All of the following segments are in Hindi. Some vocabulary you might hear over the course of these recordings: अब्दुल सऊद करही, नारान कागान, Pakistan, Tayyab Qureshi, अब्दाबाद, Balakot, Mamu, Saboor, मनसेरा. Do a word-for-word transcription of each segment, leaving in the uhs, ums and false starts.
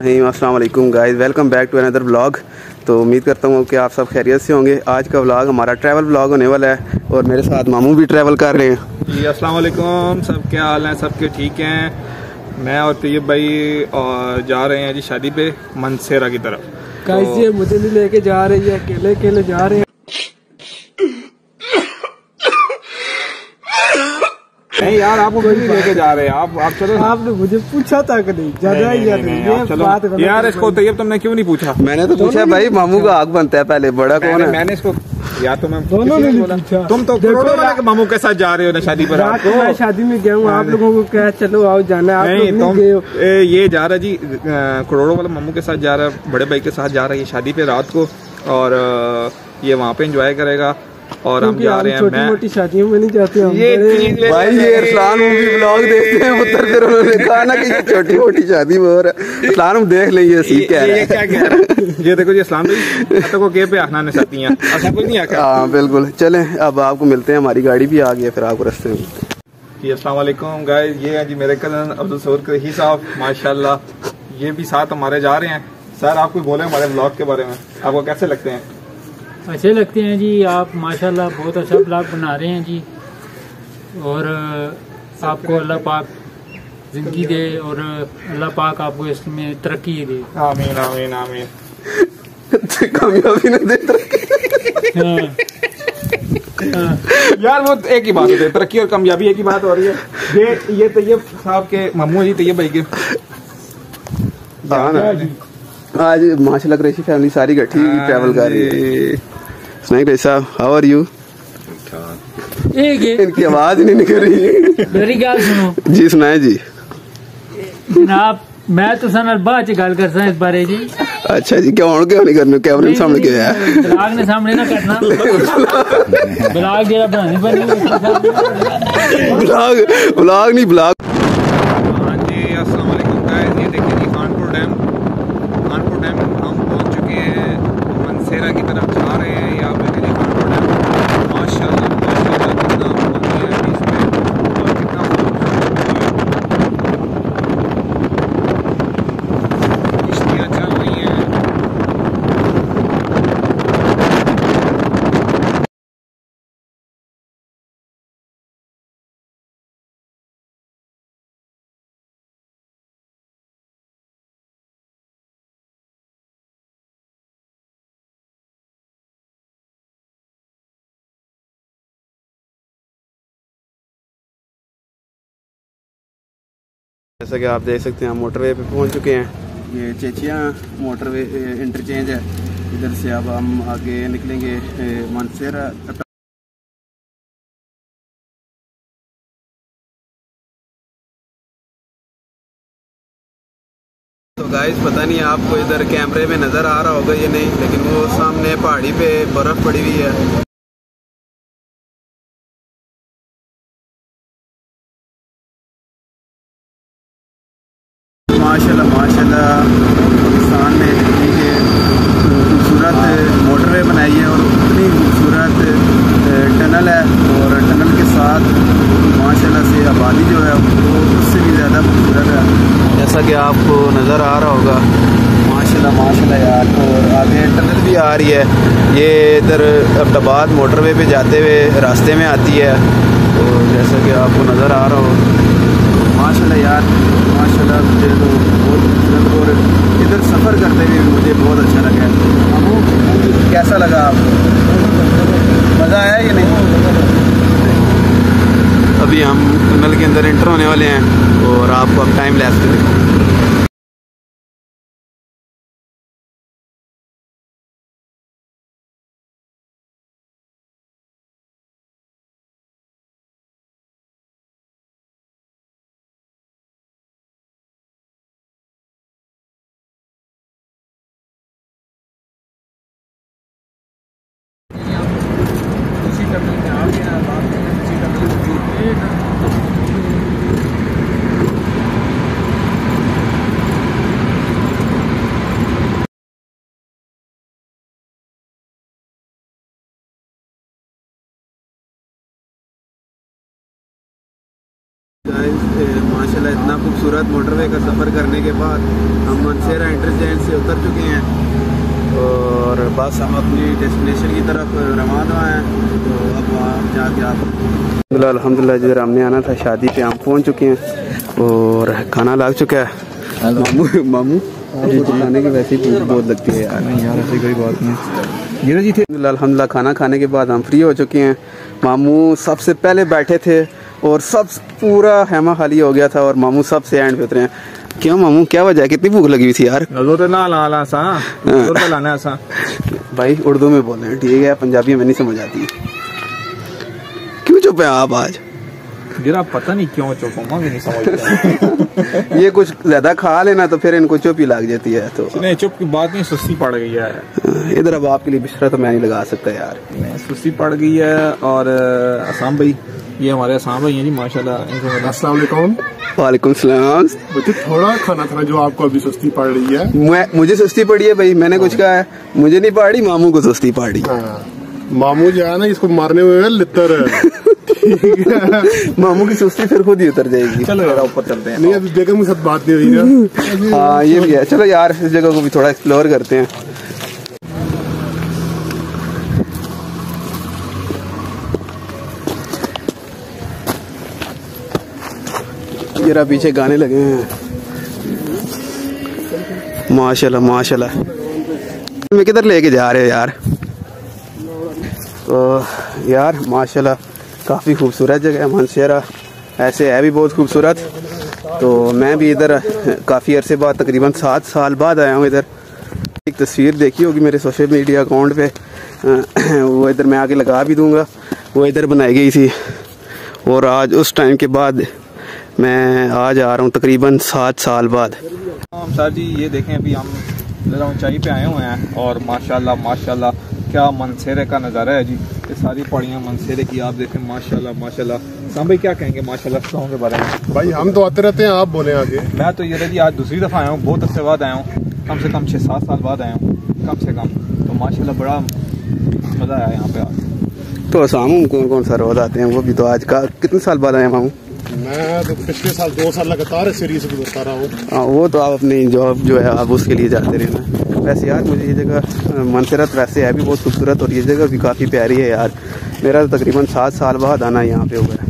अस्सलाम वालेकुम guys, welcome back to another vlog. तो उम्मीद करता हूँ कि आप सब खैरियत से होंगे। आज का व्लॉग हमारा ट्रैवल व्लॉग होने वाला है और मेरे साथ मामू भी ट्रैवल कर रहे हैं जी। अस्सलाम वालेकुम, सब क्या हाल हैं? सबके ठीक हैं। मैं और तैयब भाई और जा रहे हैं जी शादी पे मनसेरा की तरफ। गाइस तो... ये मुझे भी लेके जा रही है, अकेले अकेले जा रहे हैं। नहीं यार, आपको कोई नहीं लेके जा रहे हैं। आप आप चलो, आपने मुझे पूछा था कि नहीं जा रहा है ये यार। इसको तैयब तुमने क्यों नहीं पूछा? मैंने तो पूछा भाई, मामू का आग बनता है पहले, बड़ा कौन है? मैंने इसको यार, तुम्हें दोनों ने नहीं पूछा। तुम तो करोड़ों के मामू के साथ जा रहे हो ना शादी पर। मैं शादी में गया हूँ, आप लोगों को क्या चलो आओ जाना है। ये जा रहा जी करोड़ों वाला मामू के साथ जा रहा है, बड़े भाई के साथ जा रहा है ये शादी पे रात को, और ये वहाँ पे इंजॉय करेगा। और हम जा रहे हैं, छोटी मोटी शादियों में नहीं जाते हम। ये भाई ये इरफान मूवी व्लॉग देखते हैं उधर, फिर उन्होंने कहा ना कि ये छोटी मोटी शादी में और इरफान देख लेंगे। सी क्या है, ये क्या कह रहा है? ये देखो जी इस्लाम भाई तो को के पे आना नहीं सकती हैं, ऐसा कुछ नहीं आता। हां बिल्कुल, चलें अब आपको मिलते हैं, हमारी गाड़ी भी आ गई है, फिर आपको रास्ते में मिलते हैं जी। अस्सलाम वालेकुम गाइस, ये है जी मेरे कजन अब्दुल सऊद करही साहब, माशाल्लाह ये भी साथ हमारे जा रहे हैं। सर आप कुछ बोले हमारे व्लॉग के बारे में, आपको कैसे लगते हैं? अच्छे लगते हैं जी आप, माशाल्लाह बहुत अच्छा ब्लॉग बना रहे हैं जी। और आपको अल्लाह पाक जिंदगी दे और अल्लाह पाक आपको इसमें तरक्की दे। आमीन आमीन आमीन। कामयाबी ना दे, तरक्की। हाँ। हाँ। यार वो एक ही बात है, तरक्की और कामयाबी एक ही बात हो रही है। ये ये तैयब साहब के मामू जी, तैयब भाई के आज माशाल्लाह कुरैशी फैमिली सारी इकट्ठी ट्रैवल कर रही है। स्नैक भाई साहब, हाउ आर यू? इनकी आवाज नहीं निकल रही है। मेरी बात सुनो जी, सुनाए जी जनाब। मैं तो सन अरबा च गल करसा इस बारे जी। अच्छा जी, क्यों हुण क्यों नहीं करनो? कैमरे सामने क्यों आया? ब्लॉग ने सामने ना करना, ब्लॉग जेड़ा बनाने बनी ब्लॉग ब्लॉग नहीं ब्लॉग। जैसा कि आप देख सकते हैं, हम मोटरवे पे पहुंच चुके हैं। ये चेचियां मोटरवे इंटरचेंज है, इधर से अब हम आगे निकलेंगे मनसेरा। तो गाइस पता नहीं आपको इधर कैमरे में नज़र आ रहा होगा ये नहीं, लेकिन वो सामने पहाड़ी पे बर्फ़ पड़ी हुई है। माशाल्लाह माशाल्लाह पाकिस्तान ने इतनी के खूबसूरत मोटरवे बनाई है और इतनी खूबसूरत टनल है, और टनल के साथ माशाल्लाह से आबादी जो है वो उससे भी ज़्यादा खूबसूरत है, जैसा कि आपको नज़र आ रहा होगा। माशाल्लाह माशाल्लाह यार, और आगे टनल भी आ रही है, ये इधर अब्दाबाद मोटरवे पे जाते हुए रास्ते में आती है, तो जैसा कि आपको नज़र आ रहा हो। माशाल्लाह यार माशाल्लाह, मुझे तो बहुत खूबसूरत, और इधर सफ़र करते हुए मुझे बहुत अच्छा लगा है। मामू कैसा लगा आपको, मज़ा आया या नहीं? अभी हम टनल के अंदर एंटर होने वाले हैं और आपको अब टाइम लैप्स पे दिखाऊंगा। माशाल्लाह इतना खूबसूरत मोटरवे का सफ़र करने के बाद हम मनसेरा इंटरचेंज से उतर चुके हैं और बस हम अपनी डेस्टिनेशन की तरफ रवाना हैं। तो अब आप जाके आप अल्हम्दुलिल्लाह जो हमने आना था शादी पे हम पहुंच चुके हैं और खाना लग चुका है। मामू मामू खाने की वैसे ही बहुत लगती है यार, यार ऐसी कोई बात नहीं। जी थे अल्हम्दुलिल्लाह खाना खाने के बाद हम फ्री हो चुके हैं। मामू सबसे पहले बैठे थे और सब पूरा हेमा खाली हो गया था और मामू सब से एंड पे उतरे हैं। क्यों मामू क्या वजह, कितनी भूख लगी हुई थी यार? तो ना ला ला सा तो तो लाना सा भाई उर्दू में बोल रहे हैं, ठीक है पंजाबी में नहीं समझ आती। क्यों चुप है आप आज? जरा पता नहीं क्यों चुप हूं, मैं नहीं समझता। ये कुछ ज्यादा खा लेना तो फिर इनको चुप ही लग जाती है। तो नहीं चुप की बात नहीं, सुस्ती पड़ गई है इधर। अब आपके लिए बिस्तरा तो मैं नहीं लगा सकता यार, सुस्ती पड़ गई है। और असम भाई, ये हमारे असम भाई हैं जी माशाल्लाह। अस्सलाम वालेकुम। वालेकुम सलाम। मुझे थोड़ा खाना था जो आपको अभी सुस्ती पड़ रही है। मैं मुझे सुस्ती पड़ी है भाई, मैंने कुछ कहा है? मुझे नहीं पड़ी, मामू को सुस्ती पड़ी। मामू जो है ना इसको मारने में लितर मामू की सुस्ती फिर खुद ही उतर जाएगी। चलो ऊपर चलते हैं। नहीं अभी जगह के साथ बात नहीं हुई ना। हाँ ये भी है। चलो यार इस जगह को भी थोड़ा एक्सप्लोर करते हैं। जरा पीछे गाने लगे हैं माशाल्लाह माशाल्लाह। मैं किधर लेके जा रहे हो यार? तो यार माशाल्लाह काफ़ी खूबसूरत जगह है मानसेरा, ऐसे है भी बहुत खूबसूरत। तो मैं भी इधर काफ़ी अरसे बाद तकरीबन सात साल बाद आया हूँ इधर। एक तस्वीर देखी होगी मेरे सोशल मीडिया अकाउंट पे, वो इधर मैं आगे लगा भी दूँगा, वो इधर बनाई गई थी। और आज उस टाइम के बाद मैं आज आ रहा हूँ तकरीबन सात साल बाद। हम सर जी ये देखें अभी हम ज़रा ऊँचाई पे आए हुए हैं और माशाल्लाह माशाल्लाह क्या मनसेरे का नज़ारा है जी। ये सारी पहाड़ियाँ मनसेरे की आप देखें माशाल्लाह माशाल्लाह। साम भाई क्या कहेंगे माशाल्लाह शो के बारे में? भाई हम तो आते रहते हैं, आप बोले आगे। मैं तो ये रही आज दूसरी दफ़ा आया हूँ, बहुत अरसे बाद आया हूँ, कम से कम छः सात साल बाद आया हूँ कम से कम। तो माशाल्लाह बड़ा मज़ा आया यहाँ पे आज। तो शाम कौन कौन सा रोज़ आते हैं वो भी तो आज का कितने साल बाद आए मामू? मैं तो पिछले साल दो साल लगातार सीरीज भी करता रहा हूँ। हाँ वो तो आप अपनी जॉब जो है आप उसके लिए जाते रहना। वैसे यार मुझे ये जगह मनसेरा वैसे है भी बहुत खूबसूरत और ये जगह भी काफ़ी प्यारी है यार। मेरा तो तकरीबन सात साल बाद आना यहाँ पे हुआ है।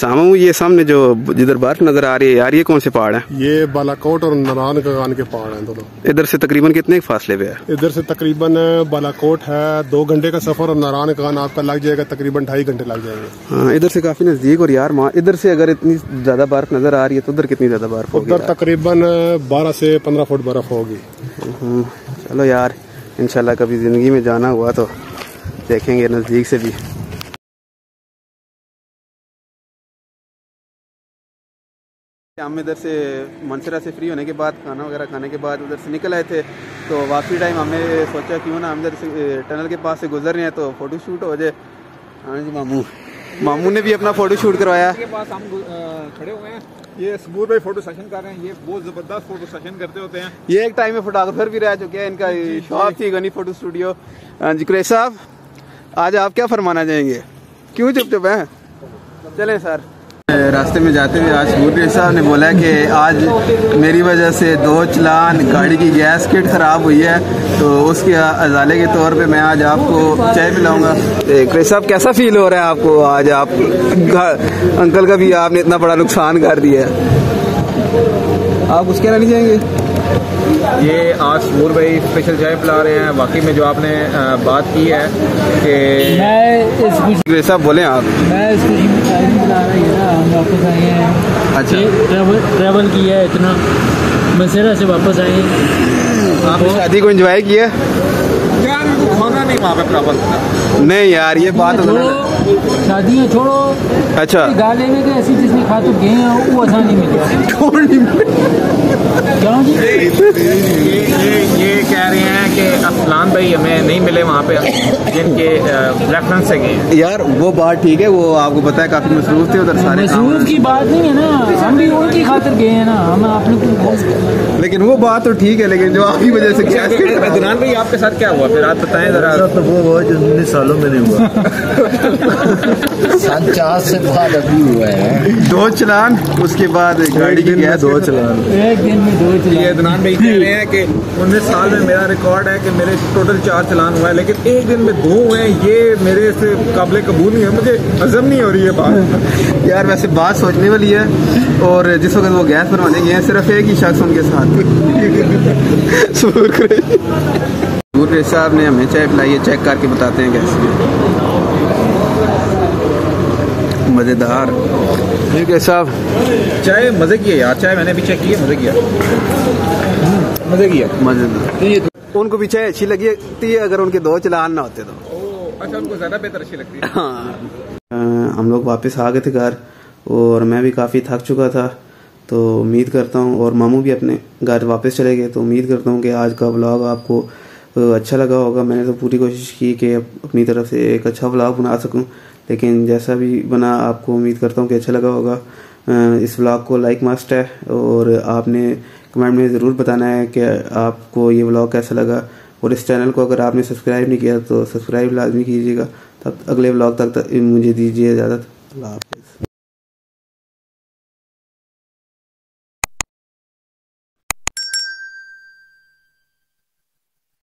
सामू ये सामने जो जिधर बर्फ नजर आ रही है यार ये कौन से पहाड़ है? ये बालाकोट और नारान कागान के पहाड़ है दोनों। इधर से तकरीबन कितने फासले पे है? इधर से तकरीबन बालाकोट है दो घंटे का सफर और नारान कागान आपका लग जाएगा तकरीबन ढाई घंटे लग जाएंगे। हाँ इधर से काफी नजदीक। और यार माँ इधर से अगर इतनी ज्यादा बर्फ नजर आ रही है तो उधर कितनी ज्यादा बर्फ होगी? उधर तकरीबन बारह से पंद्रह फुट बर्फ होगी। चलो यार इंशाल्लाह कभी जिंदगी में जाना हुआ तो देखेंगे नजदीक से भी। हम इधर से मनसेरा से फ्री होने के बाद खाना वगैरह खाने के बाद उधर से निकल आए थे। तो वापसी टाइम हमने सोचा क्यों ना हम इधर से टनल के पास से गुजर रहे हैं तो फोटो शूट हो जाए। हाँ जी मामू मामू ने भी अपना फोटो शूट करवाया। इसके पास हम खड़े हुए हैं, ये सबूर भाई फोटो सेशन कर रहे हैं। ये बहुत जबरदस्त फोटो सेशन करते होते हैं, ये एक टाइम में फोटोग्राफर भी रह चुके हैं, इनका शॉप थी गनी फोटो स्टूडियो। हाँ जी कुरैश साहब आज आप क्या फरमाना चाहेंगे? क्यों चुप चुप हैं? चलें सर। रास्ते में जाते हुए आज सूर्य साहब ने बोला कि आज मेरी वजह से दो चलान गाड़ी की गैस किट ख़राब हुई है, तो उसके अजाले के तौर पे मैं आज आपको चाय पिलाऊंगा। कुरैश साहब कैसा फील हो रहा है आपको आज? आप अंकल का भी आपने इतना बड़ा नुकसान कर दिया है, आप कुछ कहना नहीं चाहेंगे? ये आज सूर्य भाई स्पेशल चाय पिला रहे हैं। वाकई में जो आपने बात की है कि कुरैश साहब बोले आप वापस आए हैं। अच्छा ट्रैवल ट्रैवल किया है इतना, मनसेरा से वापस आए हैं। आपने शादी को एंजॉय किया यार? खाना नहीं वहाँ पे ट्रैवल नहीं यार ये बात शादियाँ छोड़ो। अच्छा गाले में तो ऐसी जिसमें खा तो गए हैं वो आसानी मिल गया। ये कह रहे हैं कि असलान भाई हमें नहीं मिले वहाँ पे जिनके रेफरेंस से गए यार। वो बात ठीक है, वो आपको पता है काफी मसरूफ थे उधर सारे। मसरूफ की बात नहीं है ना, हम भी उनकी खातिर गए हैं ना, हम आपने। लेकिन वो बात तो ठीक है, लेकिन जो आपकी वजह से अदनान भाई आपके साथ क्या हुआ फिर आप बताएं जरा। तो वो बहुत उन्नीस सालों में नहीं हुआ पचास से बाद अभी हुआ है दो चलान, उसके बाद गाड़ी की गैस दो चलान, एक दिन में दो चलान। ये दुनान भाई कह रहे हैं कि उन्नीस साल में मेरा रिकॉर्ड है कि मेरे टोटल चार चलान हुआ है, लेकिन एक दिन में दो हुए हैं, ये मेरे से काबिल कबूल नहीं है, मुझे हजम नहीं हो रही है बात। यार वैसे बात सोचने वाली है, और जिस वक्त वो गैस बनवाने गए हैं सिर्फ एक ही शख्स उनके साथ सूरज साहब ने हमें चाय पिलाई है, चेक करके बताते हैं गैस मज़ेदार। ठीक है साहब, चाय मज़े की है यार, चाय मैंने भी चेक की है, मज़े की है, मज़े की है, मज़ेदार। उनको भी चाय अच्छी लगी है, अगर उनके दो चलान ना होते तो अच्छा उनको ज़्यादा बेहतर अच्छी लगती है। हाँ, हम लोग वापस आ गए थे घर और मैं भी काफ़ी थक चुका था, तो उम्मीद करता हूँ, और मामू भी अपने घर वापस चले गए, तो उम्मीद करता हूँ कि आज का व्लॉग आपको अच्छा लगा होगा। मैंने तो पूरी कोशिश की कि अपनी तरफ से एक अच्छा व्लॉग बना सकूँ, लेकिन जैसा भी बना आपको उम्मीद करता हूँ कि अच्छा लगा होगा। इस व्लॉग को लाइक मस्ट है, और आपने कमेंट में ज़रूर बताना है कि आपको ये व्लॉग कैसा लगा, और इस चैनल को अगर आपने सब्सक्राइब नहीं किया तो सब्सक्राइब लाजमी कीजिएगा। तब अगले व्लॉग तक, तक मुझे दीजिए इजाज़त।